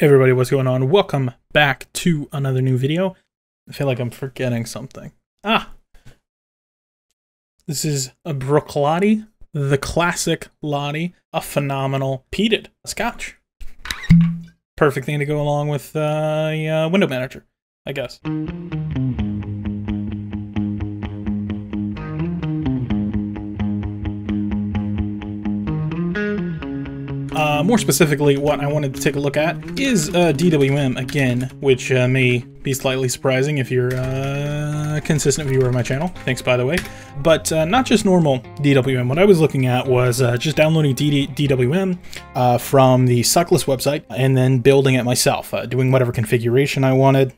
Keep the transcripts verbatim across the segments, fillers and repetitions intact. Everybody, what's going on? Welcome back to another new video. I feel like I'm forgetting something. Ah! This is a Brooklottie, the classic Lottie, a phenomenal peated scotch. Perfect thing to go along with uh, a uh, window manager, I guess. Uh, more specifically, what I wanted to take a look at is uh, D W M again, which uh, may be slightly surprising if you're uh, a consistent viewer of my channel. Thanks, by the way. But uh, not just normal D W M. What I was looking at was uh, just downloading D D D W M uh, from the Suckless website and then building it myself, uh, doing whatever configuration I wanted.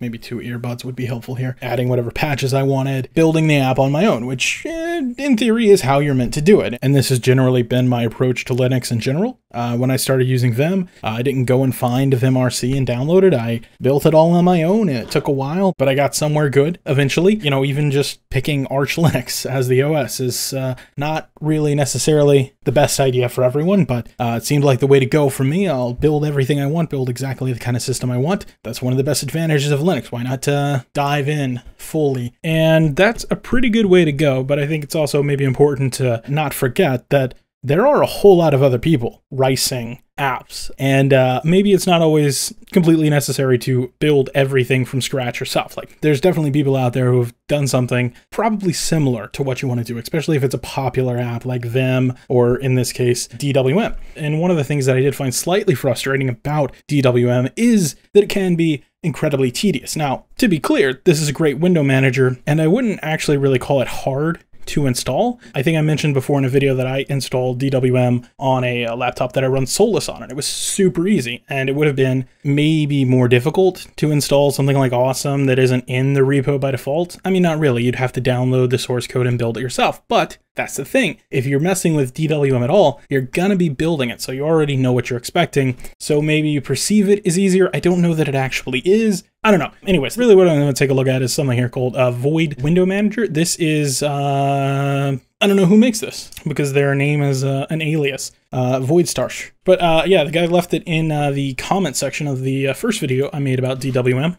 Maybe two earbuds would be helpful here. Adding whatever patches I wanted, building the app on my own, which eh, in theory is how you're meant to do it. And this has generally been my approach to Linux in general. Uh, when I started using Vim, uh, I didn't go and find VimRC and download it. I built it all on my own. It took a while, but I got somewhere good eventually. You know, even just picking Arch Linux as the O S is uh, not really necessarily the best idea for everyone, but uh, it seemed like the way to go for me. I'll build everything I want, build exactly the kind of system I want. That's one of the best advantages of Linux. Why not uh, dive in fully? And that's a pretty good way to go, but I think it's also maybe important to not forget that there are a whole lot of other people ricing apps, and uh, maybe it's not always completely necessary to build everything from scratch yourself. Like, there's definitely people out there who have done something probably similar to what you want to do, especially if it's a popular app like Vim, or in this case, D W M. And one of the things that I did find slightly frustrating about D W M is that it can be incredibly tedious. Now, to be clear, this is a great window manager, and I wouldn't actually really call it hard to install. I think I mentioned before in a video that I installed D W M on a, a laptop that I run Solus on, and it was super easy. And it would have been maybe more difficult to install something like Awesome that isn't in the repo by default. I mean, not really. You'd have to download the source code and build it yourself. But that's the thing. If you're messing with D W M at all, you're gonna be building it, so you already know what you're expecting. So maybe you perceive it as easier. I don't know that it actually is. I don't know. Anyways, really what I'm gonna take a look at is something here called uh, Void Window Manager. This is, uh, I don't know who makes this because their name is uh, an alias, uh, Voidstarsh. But uh, yeah, the guy left it in uh, the comment section of the uh, first video I made about D W M.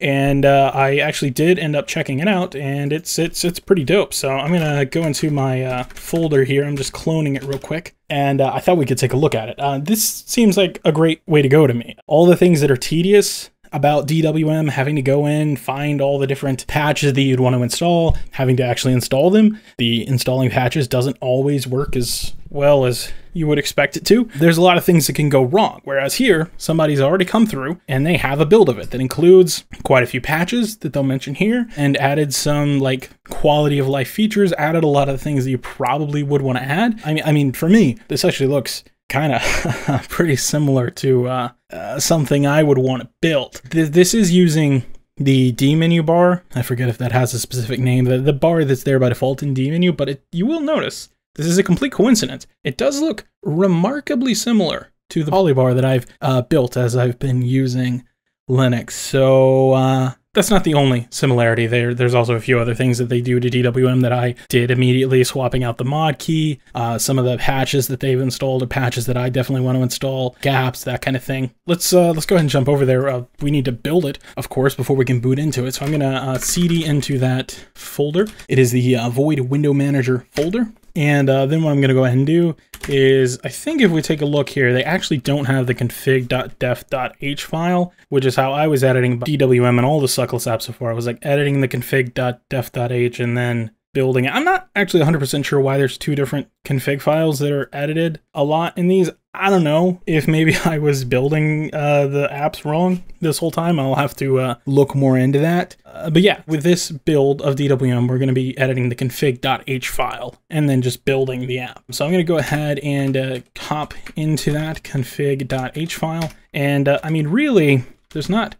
And uh, I actually did end up checking it out, and it's it's it's pretty dope. So I'm gonna go into my uh, folder here. I'm just cloning it real quick, and uh, I thought we could take a look at it. Uh, this seems like a great way to go to me. All the things that are tedious about D W M, having to go in, find all the different patches that you'd want to install, having to actually install them. The installing patches doesn't always work as well as you would expect it to. There's a lot of things that can go wrong, whereas here, somebody's already come through and they have a build of it that includes quite a few patches that they'll mention here, and added some like quality of life features, added a lot of things that you probably would want to add. I mean, I mean, for me, this actually looks kind of pretty similar to uh, uh, something I would want to build. Th this is using the Dmenu bar. I forget if that has a specific name, the, the bar that's there by default in Dmenu, but it, you will notice this is a complete coincidence. It does look remarkably similar to the polybar that I've uh, built as I've been using Linux. So uh, that's not the only similarity there. There's also a few other things that they do to D W M that I did immediately, swapping out the mod key, uh, some of the patches that they've installed, or patches that I definitely want to install, gaps, that kind of thing. Let's uh, let's go ahead and jump over there. Uh, we need to build it, of course, before we can boot into it. So I'm gonna uh, C D into that folder. It is the uh, Void Window Manager folder. And uh, then what I'm gonna go ahead and do is, I think if we take a look here, they actually don't have the config dot def dot h file, which is how I was editing D W M and all the Suckless apps before. I was like editing the config dot def dot h and then building it. I'm not actually one hundred percent sure why there's two different config files that are edited a lot in these. I don't know if maybe I was building uh, the apps wrong this whole time. I'll have to uh, look more into that. Uh, but yeah, with this build of D W M, we're going to be editing the config dot h file and then just building the app. So I'm going to go ahead and uh, hop into that config dot h file. And uh, I mean, really, there's not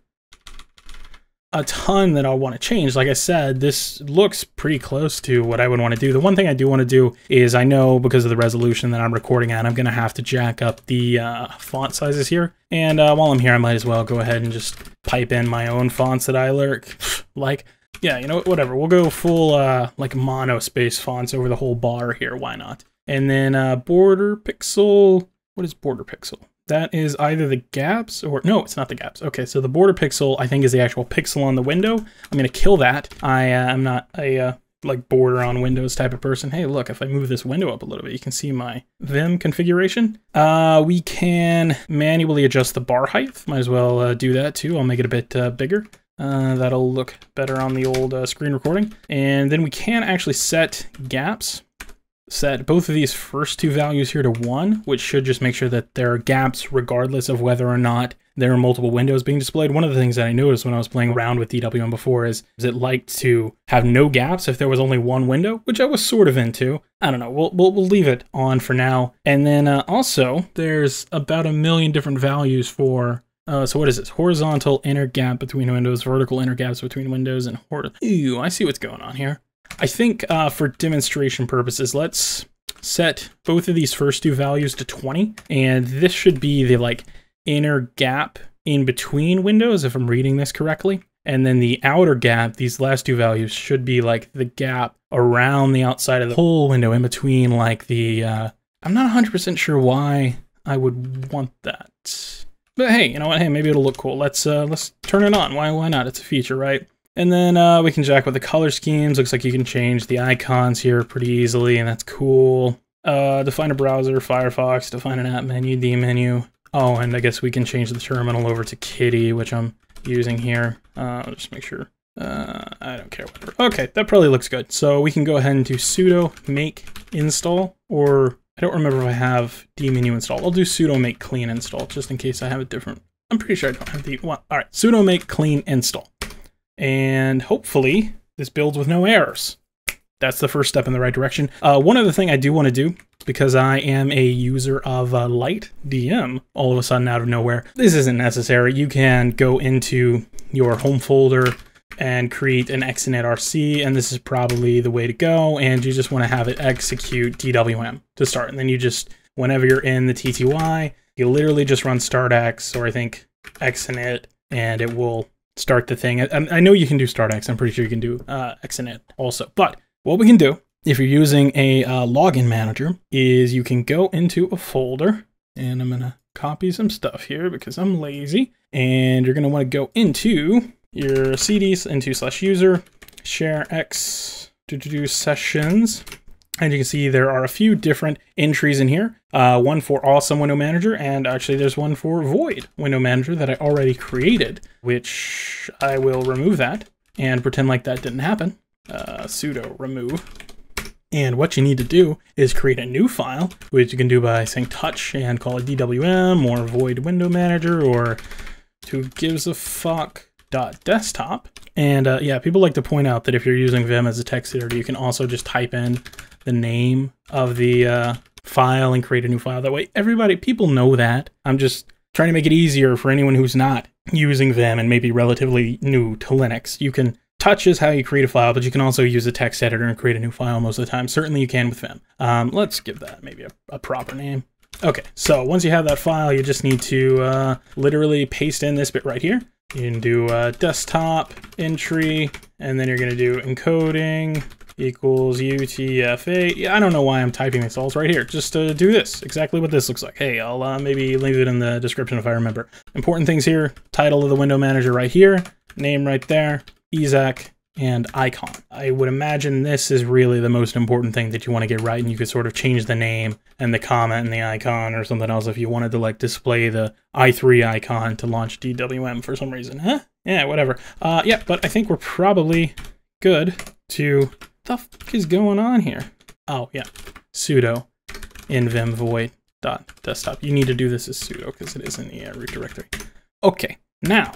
a ton that I'll want to change. Like I said, this looks pretty close to what I would want to do. The one thing I do want to do is, I know because of the resolution that I'm recording at, I'm going to have to jack up the uh, font sizes here. And uh, while I'm here, I might as well go ahead and just pipe in my own fonts that I lurk like. Yeah, you know, whatever. We'll go full uh, like mono space fonts over the whole bar here. Why not? And then uh, border pixel. What is border pixel? That is either the gaps or, no, it's not the gaps. Okay, so the border pixel, I think, is the actual pixel on the window. I'm gonna kill that. I am uh, not a uh, like border on windows type of person. Hey, look, if I move this window up a little bit, you can see my Vim configuration. Uh, we can manually adjust the bar height. Might as well uh, do that too. I'll make it a bit uh, bigger. Uh, that'll look better on the old uh, screen recording. And then we can actually set gaps. Set both of these first two values here to one, which should just make sure that there are gaps regardless of whether or not there are multiple windows being displayed. One of the things that I noticed when I was playing around with D W M before is, is it liked to have no gaps if there was only one window, which I was sort of into. I don't know, we'll, we'll, we'll leave it on for now. And then uh, also there's about a million different values for Uh, so what is this? Horizontal inner gap between windows, vertical inner gaps between windows, and hor- Ew, I see what's going on here. I think uh, for demonstration purposes, let's set both of these first two values to twenty. And this should be the like inner gap in between windows, if I'm reading this correctly. And then the outer gap, these last two values should be like the gap around the outside of the whole window in between like the, uh, I'm not one hundred percent sure why I would want that. But hey, you know what? Hey, maybe it'll look cool. Let's uh, let's turn it on. Why why not? It's a feature, right? And then uh, we can jack with the color schemes. Looks like you can change the icons here pretty easily, and that's cool. Uh, define a browser, Firefox. Define an app menu, Dmenu. Oh, and I guess we can change the terminal over to Kitty, which I'm using here. Uh, I'll just make sure. Uh, I don't care. Whatever. Okay, that probably looks good. So we can go ahead and do sudo make install, or I don't remember if I have Dmenu installed. I'll do sudo make clean install just in case I have a different. I'm pretty sure I don't have the one. All right, sudo make clean install. And hopefully this builds with no errors. That's the first step in the right direction. Uh, one other thing I do want to do, because I am a user of uh, LightDM all of a sudden out of nowhere. This isn't necessary. You can go into your home folder and create an xinit R C, and this is probably the way to go, and you just want to have it execute D W M to start, and then you just, whenever you're in the T T Y, you literally just run startx, or I think xinit, and it will start the thing. I, I know you can do startx, I'm pretty sure you can do uh, xinit also, but what we can do, if you're using a uh, login manager, is you can go into a folder, and I'm gonna copy some stuff here because I'm lazy, and you're gonna wanna go into your cds into slash user share x to do sessions, and you can see there are a few different entries in here, uh one for Awesome Window Manager, and actually there's one for Void Window Manager that I already created, which I will remove that and pretend like that didn't happen. Uh sudo remove. And what you need to do is create a new file, which you can do by saying touch and call it D W M or Void Window Manager or who gives a fuck dot desktop. And uh, yeah, people like to point out that if you're using Vim as a text editor, you can also just type in the name of the uh, file and create a new file. That way everybody, people know that. I'm just trying to make it easier for anyone who's not using Vim and maybe relatively new to Linux. You can touch is how you create a file, but you can also use a text editor and create a new file most of the time. Certainly you can with Vim. Um, let's give that maybe a, a proper name. Okay, so once you have that file, you just need to uh, literally paste in this bit right here. You can do a desktop entry, and then you're going to do encoding equals U T F eight. I don't know why I'm typing this all. It's right here just to do this, exactly what this looks like. Hey, I'll uh, maybe leave it in the description if I remember. Important things here, title of the window manager right here, name right there, E Z A C, and icon. I would imagine this is really the most important thing that you want to get right, and you could sort of change the name and the comma and the icon or something else if you wanted to like display the i three icon to launch D W M for some reason, huh? Yeah, whatever. Uh, yeah, but I think we're probably good to, what the fuck is going on here? Oh yeah, sudo in vim void dot desktop. You need to do this as sudo because it is in the uh, root directory. Okay, now,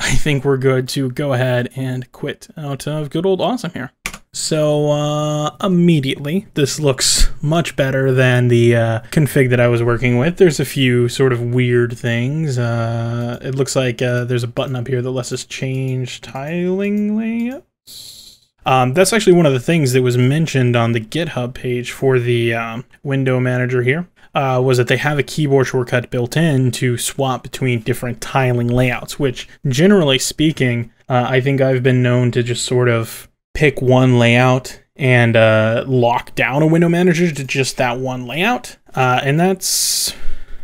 I think we're good to go ahead and quit out of good old Awesome here. So uh, immediately, this looks much better than the uh, config that I was working with. There's a few sort of weird things. Uh, it looks like uh, there's a button up here that lets us change tiling layouts. Um, that's actually one of the things that was mentioned on the GitHub page for the um, window manager here. Uh, was that they have a keyboard shortcut built in to swap between different tiling layouts, which generally speaking, uh, I think I've been known to just sort of pick one layout and uh, lock down a window manager to just that one layout. Uh, and that's,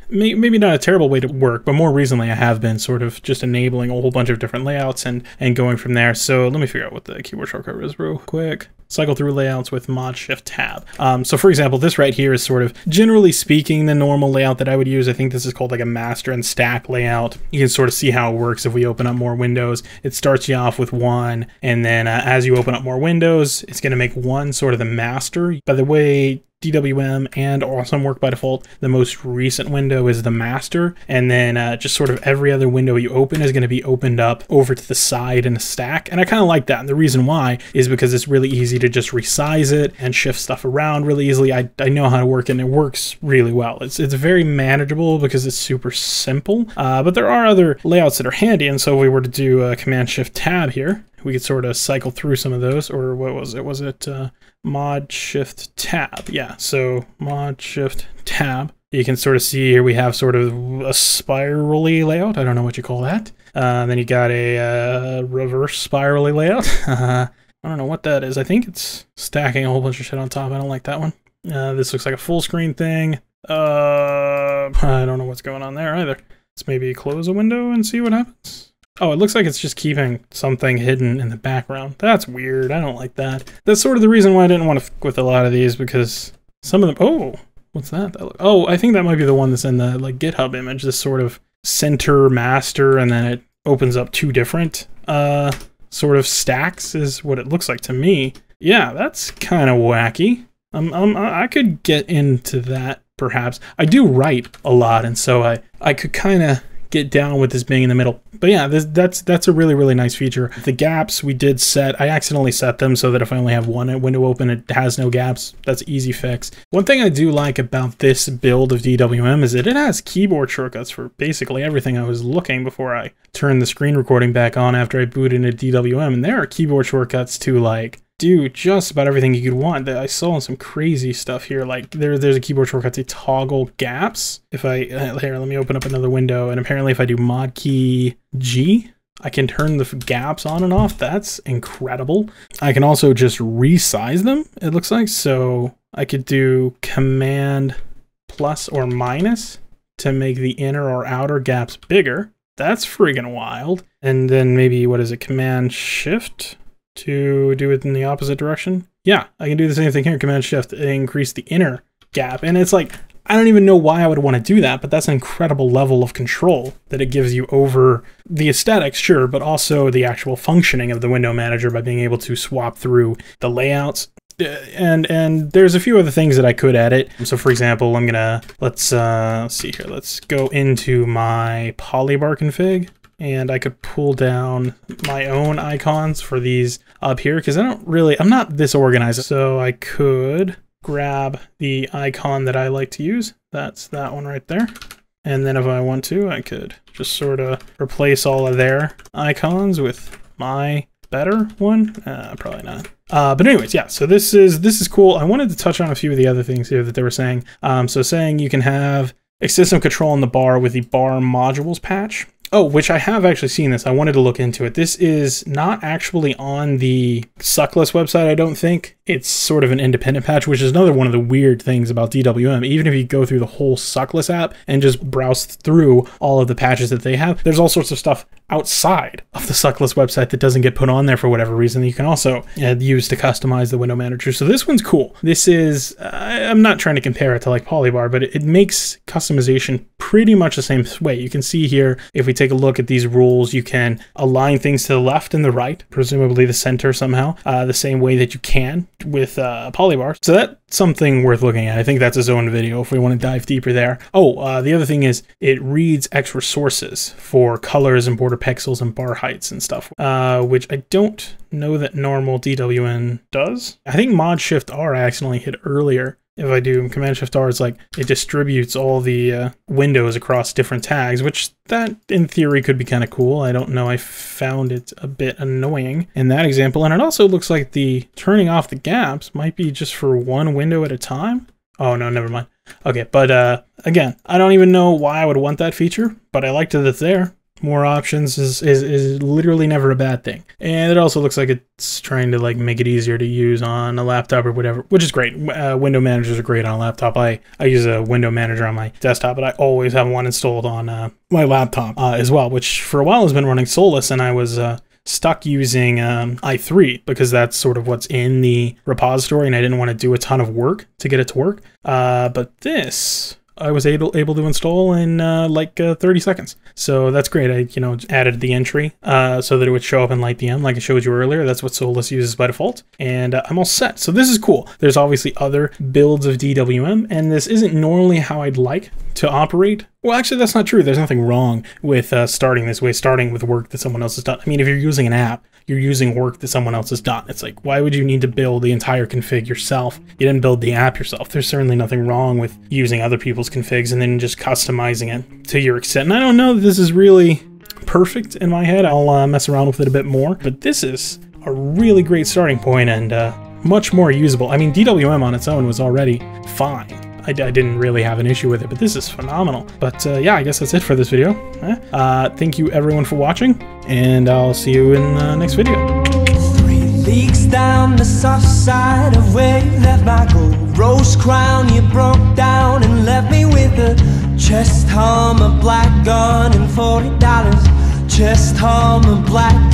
maybe not a terrible way to work, but more recently I have been sort of just enabling a whole bunch of different layouts and, and going from there. So let me figure out what the keyboard shortcut is real quick. Cycle through layouts with mod shift tab. Um, so for example, this right here is sort of, generally speaking, the normal layout that I would use. I think this is called like a master and stack layout. You can sort of see how it works if we open up more windows. It starts you off with one, and then uh, as you open up more windows, it's gonna make one sort of the master. By the way, D W M and Awesome work by default. The most recent window is the master, and then uh, just sort of every other window you open is going to be opened up over to the side in a stack. And I kind of like that, and the reason why is because it's really easy to just resize it and shift stuff around really easily. I, I know how to work, and it works really well. It's, it's very manageable because it's super simple, uh, but there are other layouts that are handy, and so if we were to do a Command Shift Tab here, we could sort of cycle through some of those, or what was it? Was it uh, mod shift tab? Yeah, so mod shift tab. You can sort of see here we have sort of a spirally layout. I don't know what you call that. Uh, then you got a uh, reverse spirally layout. uh, I don't know what that is. I think it's stacking a whole bunch of shit on top. I don't like that one. Uh, this looks like a full screen thing. Uh, I don't know what's going on there either. Let's maybe close a window and see what happens. Oh, it looks like it's just keeping something hidden in the background. That's weird. I don't like that. That's sort of the reason why I didn't want to fuck with a lot of these, because some of them... Oh, what's that? that look, oh, I think that might be the one that's in the like GitHub image, this sort of center master, and then it opens up two different uh, sort of stacks is what it looks like to me. Yeah, that's kind of wacky. Um, um, I could get into that, perhaps. I do write a lot, and so I, I could kind of... get down with this being in the middle. But yeah, this, that's that's a really, really nice feature. The gaps we did set, I accidentally set them so that if I only have one window open, it has no gaps. That's easy fix. One thing I do like about this build of D W M is that it has keyboard shortcuts for basically everything I was looking before I turned the screen recording back on after I booted into D W M. And there are keyboard shortcuts to like do just about everything you could want. I saw some crazy stuff here. Like there, there's a keyboard shortcut to toggle gaps. If I, here, let me open up another window. And apparently if I do mod key G, I can turn the gaps on and off. That's incredible. I can also just resize them, it looks like. So I could do command plus or minus to make the inner or outer gaps bigger. That's freaking wild. And then maybe, what is it? Command shift to do it in the opposite direction. Yeah, I can do the same thing here, Command Shift, and increase the inner gap. And it's like, I don't even know why I would want to do that, but that's an incredible level of control that it gives you over the aesthetics, sure, but also the actual functioning of the window manager by being able to swap through the layouts. And and there's a few other things that I could edit. So for example, I'm gonna, let's uh, let's see here, let's go into my polybar config. And I could pull down my own icons for these up here, because I don't really, I'm not this organized. So I could grab the icon that I like to use. That's that one right there. And then if I want to, I could just sort of replace all of their icons with my better one. Uh, probably not. Uh, but anyways, yeah, so this is, this is cool. I wanted to touch on a few of the other things here that they were saying. Um, so saying you can have system control on the bar with the bar modules patch. Oh, which I have actually seen this. I wanted to look into it. This is not actually on the Suckless website, I don't think. It's sort of an independent patch, which is another one of the weird things about D W M. Even if you go through the whole Suckless app and just browse through all of the patches that they have, there's all sorts of stuff outside of the Suckless website that doesn't get put on there for whatever reason that you can also uh, use to customize the window manager. So this one's cool. This is, uh, I'm not trying to compare it to like Polybar, but it, it makes customization pretty much the same way. You can see here, if we take Take a look at these rules, you can align things to the left and the right, presumably the center somehow, uh, the same way that you can with uh, Polybar. So that's something worth looking at. I think that's his own video if we want to dive deeper there. Oh, uh, the other thing is it reads extra sources for colors and border pixels and bar heights and stuff, uh, which I don't know that normal D W M does. I think Mod Shift R I accidentally hit earlier. If I do Command Shift R, it's like it distributes all the uh, windows across different tags, which that in theory could be kind of cool. I don't know. I found it a bit annoying in that example. And it also looks like the turning off the gaps might be just for one window at a time. Oh, no, never mind. Okay. But uh, again, I don't even know why I would want that feature, but I liked that it's there. more options is, is, is literally never a bad thing. And it also looks like it's trying to like make it easier to use on a laptop or whatever, which is great. Uh, window managers are great on a laptop. I, I use a window manager on my desktop, but I always have one installed on uh, my laptop uh, as well, which for a while has been running Solus, and I was uh, stuck using um, i three because that's sort of what's in the repository, and I didn't want to do a ton of work to get it to work. Uh, but this... I was able able to install in uh, like uh, thirty seconds, so that's great. I you know added the entry uh, so that it would show up in LightDM like I showed you earlier. That's what Solus uses by default, and uh, I'm all set. So this is cool. There's obviously other builds of D W M, and this isn't normally how I'd like to operate. Well, actually, that's not true. There's nothing wrong with uh, starting this way, starting with work that someone else has done. I mean, if you're using an app, you're using work that someone else has done. It's like, why would you need to build the entire config yourself? You didn't build the app yourself. There's certainly nothing wrong with using other people's configs and then just customizing it to your extent. And I don't know that this is really perfect in my head. I'll uh, mess around with it a bit more, but this is a really great starting point and uh, much more usable. I mean, D W M on its own was already fine. I, I didn't really have an issue with it, but this is phenomenal. But uh, yeah, I guess that's it for this video. Uh, thank you everyone for watching, and I'll see you in the next video. Three leagues down the soft side of where you left my gold rose crown. You broke down and left me with a chest hum, a black gun, and forty dollars. Chest hum, a black gun.